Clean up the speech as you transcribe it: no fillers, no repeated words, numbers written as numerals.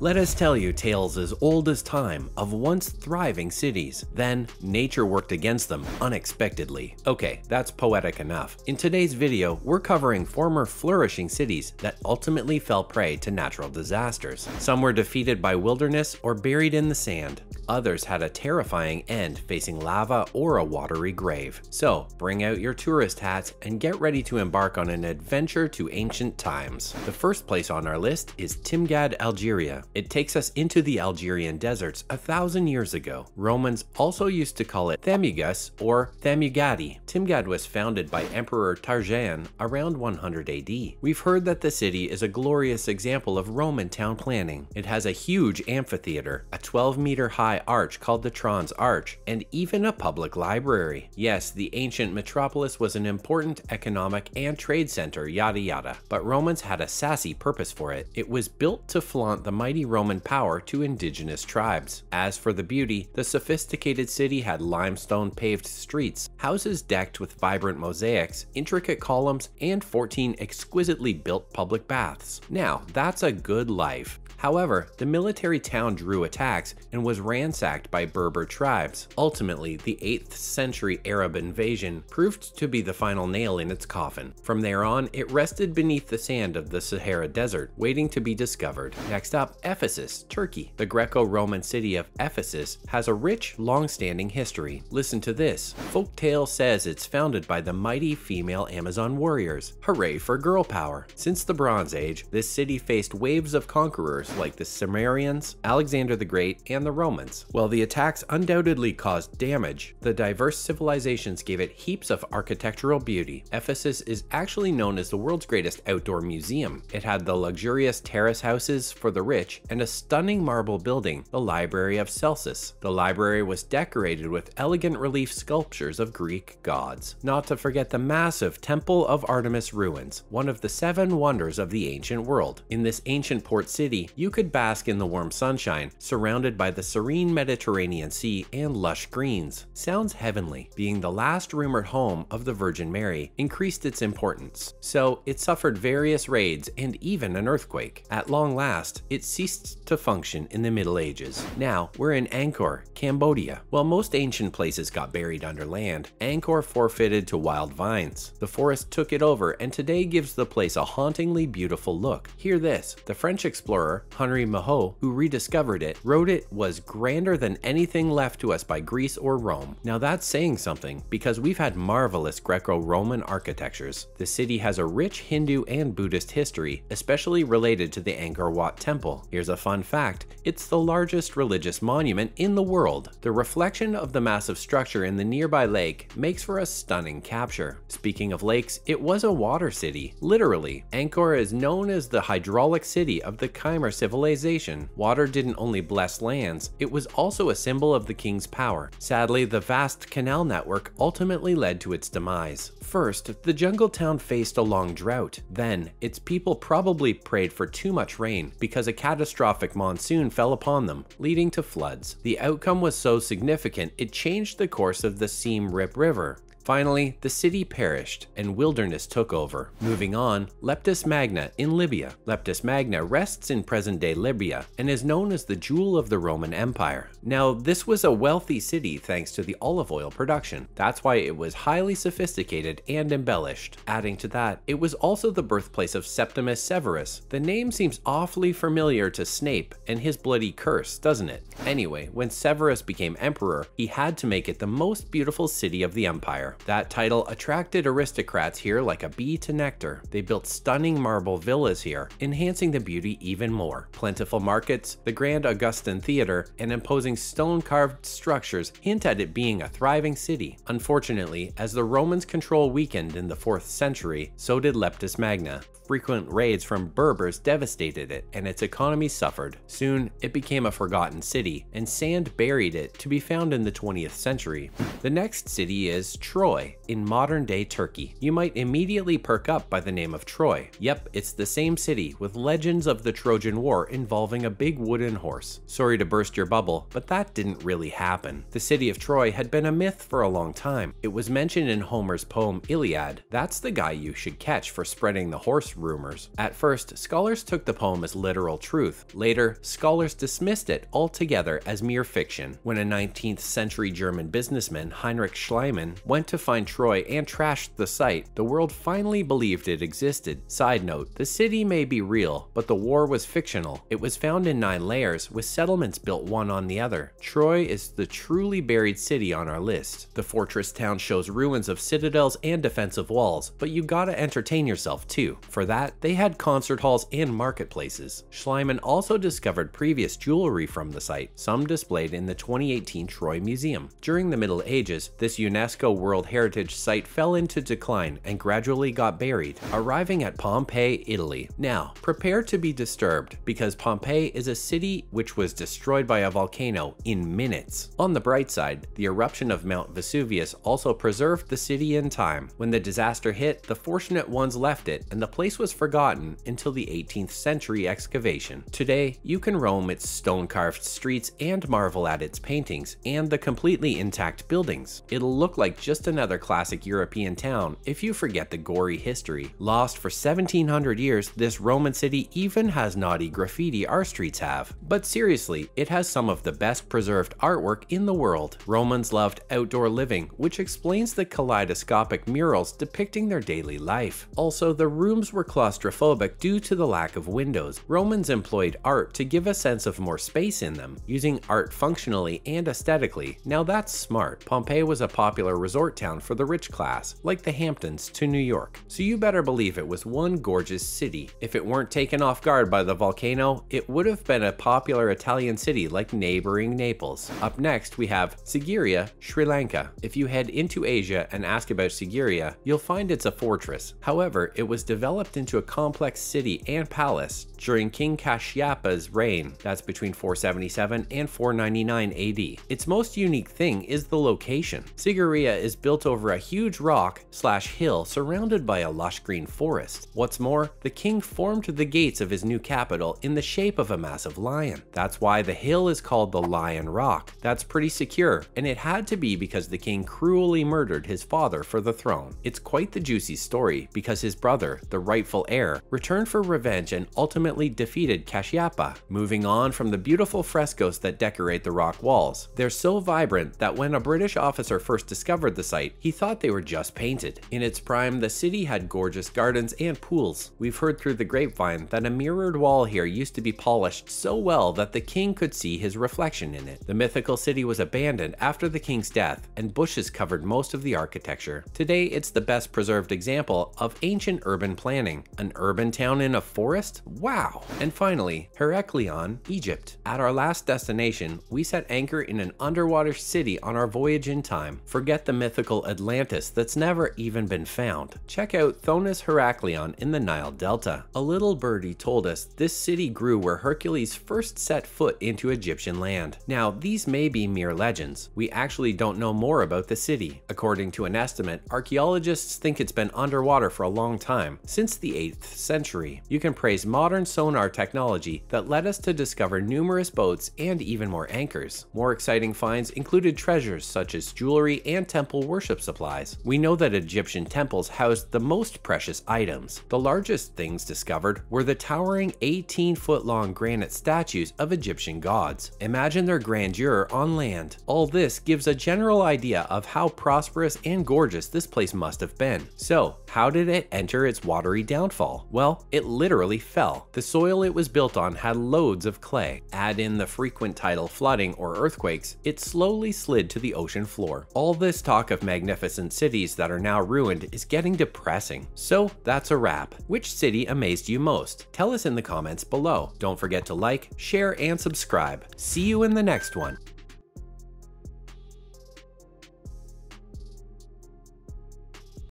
Let us tell you tales as old as time of once thriving cities. Then, nature worked against them unexpectedly. Okay, that's poetic enough. In today's video, we're covering former flourishing cities that ultimately fell prey to natural disasters. Some were defeated by wilderness or buried in the sand. Others had a terrifying end facing lava or a watery grave. So, bring out your tourist hats and get ready to embark on an adventure to ancient times. The first place on our list is Timgad, Algeria. It takes us into the Algerian deserts 1,000 years ago. Romans also used to call it Thamugus or Thamugadi. Timgad was founded by Emperor Trajan around 100 AD. We've heard that the city is a glorious example of Roman town planning. It has a huge amphitheater, a 12-meter high arch called the Tron's Arch, and even a public library. Yes, the ancient metropolis was an important economic and trade center, yada yada, but Romans had a sassy purpose for it. It was built to flaunt the mighty Roman power to indigenous tribes. As for the beauty, the sophisticated city had limestone paved streets, houses decked with vibrant mosaics, intricate columns, and 14 exquisitely built public baths. Now, that's a good life. However, the military town drew attacks and was ransacked by Berber tribes. Ultimately, the 8th century Arab invasion proved to be the final nail in its coffin. From there on, it rested beneath the sand of the Sahara Desert, waiting to be discovered. Next up, Ephesus, Turkey. The Greco-Roman city of Ephesus has a rich, long-standing history. Listen to this. Folktale says it's founded by the mighty female Amazon warriors. Hooray for girl power! Since the Bronze Age, this city faced waves of conquerors like the Cimmerians, Alexander the Great, and the Romans. While the attacks undoubtedly caused damage, the diverse civilizations gave it heaps of architectural beauty. Ephesus is actually known as the world's greatest outdoor museum. It had the luxurious terrace houses for the rich and a stunning marble building, the Library of Celsus. The library was decorated with elegant relief sculptures of Greek gods. Not to forget the massive Temple of Artemis ruins, one of the 7 wonders of the ancient world. In this ancient port city, you could bask in the warm sunshine, surrounded by the serene Mediterranean Sea and lush greens. Sounds heavenly. Being the last rumored home of the Virgin Mary increased its importance, so it suffered various raids and even an earthquake. At long last, it ceased to function in the Middle Ages. Now we're in Angkor, Cambodia. While most ancient places got buried under land, Angkor forfeited to wild vines. The forest took it over and today gives the place a hauntingly beautiful look. Hear this, the French explorer Henri Maho, who rediscovered it, wrote it was grander than anything left to us by Greece or Rome. Now that's saying something, because we've had marvelous Greco-Roman architectures. The city has a rich Hindu and Buddhist history, especially related to the Angkor Wat temple. Here's a fun fact, it's the largest religious monument in the world. The reflection of the massive structure in the nearby lake makes for a stunning capture. Speaking of lakes, it was a water city, literally. Angkor is known as the hydraulic city of the Khmer civilization. Water didn't only bless lands, it was also a symbol of the king's power. Sadly, the vast canal network ultimately led to its demise. First, the jungle town faced a long drought. Then, its people probably prayed for too much rain because a catastrophic monsoon fell upon them, leading to floods. The outcome was so significant, it changed the course of the Siem Reap River. Finally, the city perished and wilderness took over. Moving on, Leptis Magna in Libya. Leptis Magna rests in present-day Libya and is known as the jewel of the Roman Empire. Now, this was a wealthy city thanks to the olive oil production. That's why it was highly sophisticated and embellished. Adding to that, it was also the birthplace of Septimus Severus. The name seems awfully familiar to Snape and his bloody curse, doesn't it? Anyway, when Severus became emperor, he had to make it the most beautiful city of the empire. That title attracted aristocrats here like a bee to nectar. They built stunning marble villas here, enhancing the beauty even more. Plentiful markets, the grand Augustan Theater, and imposing stone-carved structures hint at it being a thriving city. Unfortunately, as the Romans' control weakened in the 4th century, so did Leptis Magna. Frequent raids from Berbers devastated it, and its economy suffered. Soon, it became a forgotten city, and sand buried it to be found in the 20th century. The next city is Troy, in modern-day Turkey. You might immediately perk up by the name of Troy. Yep, it's the same city, with legends of the Trojan War involving a big wooden horse. Sorry to burst your bubble, but that didn't really happen. The city of Troy had been a myth for a long time. It was mentioned in Homer's poem Iliad. That's the guy you should catch for spreading the horse rumors. At first, scholars took the poem as literal truth. Later, scholars dismissed it altogether as mere fiction, when a 19th century German businessman, Heinrich Schleimann, went to find Troy and trashed the site. The world finally believed it existed. Side note, the city may be real, but the war was fictional. It was found in 9 layers, with settlements built one on the other. Troy is the truly buried city on our list. The fortress town shows ruins of citadels and defensive walls, but you gotta entertain yourself too. For that, they had concert halls and marketplaces. Schleimann also discovered previous jewelry from the site, some displayed in the 2018 Troy Museum. During the Middle Ages, this UNESCO World Heritage Site fell into decline and gradually got buried, arriving at Pompeii, Italy. Now, prepare to be disturbed, because Pompeii is a city which was destroyed by a volcano in minutes. On the bright side, the eruption of Mount Vesuvius also preserved the city in time. When the disaster hit, the fortunate ones left it, and the place was forgotten until the 18th century excavation. Today, you can roam its stone-carved streets and marvel at its paintings and the completely intact buildings. It'll look like just another classic European town if you forget the gory history. Lost for 1700 years, this Roman city even has naughty graffiti our streets have. But seriously, it has some of the best preserved artwork in the world. Romans loved outdoor living, which explains the kaleidoscopic murals depicting their daily life. Also, the rooms were claustrophobic due to the lack of windows. Romans employed art to give a sense of more space in them, using art functionally and aesthetically. Now that's smart. Pompeii was a popular resort town for the rich class, like the Hamptons to New York. So you better believe it was one gorgeous city. If it weren't taken off guard by the volcano, it would have been a popular Italian city like neighboring Naples. Up next, we have Sigiriya, Sri Lanka. If you head into Asia and ask about Sigiriya, you'll find it's a fortress. However, it was developed into a complex city and palace during King Kashyapa's reign. That's between 477 and 499 AD. Its most unique thing is the location. Sigiriya is built over a huge rock/hill surrounded by a lush green forest. What's more, the king formed the gates of his new capital in the shape of a massive lion. That's why the hill is called the Lion Rock. That's pretty secure, and it had to be because the king cruelly murdered his father for the throne. It's quite the juicy story because his brother, the rightful heir, returned for revenge and ultimately defeated Kashyapa. Moving on from the beautiful frescoes that decorate the rock walls, they're so vibrant that when a British officer first discovered the site, he thought they were just painted. In its prime, the city had gorgeous gardens and pools. We've heard through the grapevine that a mirrored wall here used to be polished so well that the king could see his reflection in it. The mythical city was abandoned after the king's death, and bushes covered most of the architecture. Today, it's the best preserved example of ancient urban planning. An urban town in a forest? Wow! And finally, Heracleion, Egypt. At our last destination, we set anchor in an underwater city on our voyage in time. Forget the mythical Atlantis that's never even been found. Check out Thonis Heracleion in the Nile Delta. A little birdie told us this city grew where Hercules first set foot into Egyptian land. Now, these may be mere legends. We actually don't know more about the city. According to an estimate, archaeologists think it's been underwater for a long time, since the 8th century. You can praise modern sonar technology that led us to discover numerous boats and even more anchors. More exciting finds included treasures such as jewelry and temple worship supplies. We know that Egyptian temples housed the most precious items. The largest things discovered were the towering 18-foot-long granite statues of Egyptian gods. Imagine their grandeur on land. All this gives a general idea of how prosperous and gorgeous this place must have been. So, how did it enter its watery downfall? Well, it literally fell. The soil it was built on had loads of clay. Add in the frequent tidal flooding or earthquakes, it slowly slid to the ocean floor. All this talk of magnificent cities that are now ruined is getting depressing. So that's a wrap. Which city amazed you most? Tell us in the comments below. Don't forget to like, share, and subscribe. See you in the next one.